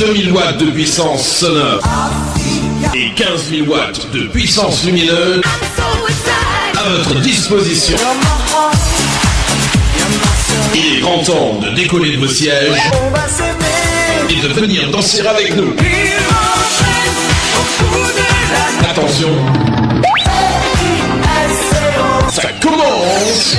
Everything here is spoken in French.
2000 watts de puissance sonore et 15 000 watts de puissance lumineuse à votre disposition. Il est grand temps de décoller de vos sièges et de venir danser avec nous. Attention, ça commence.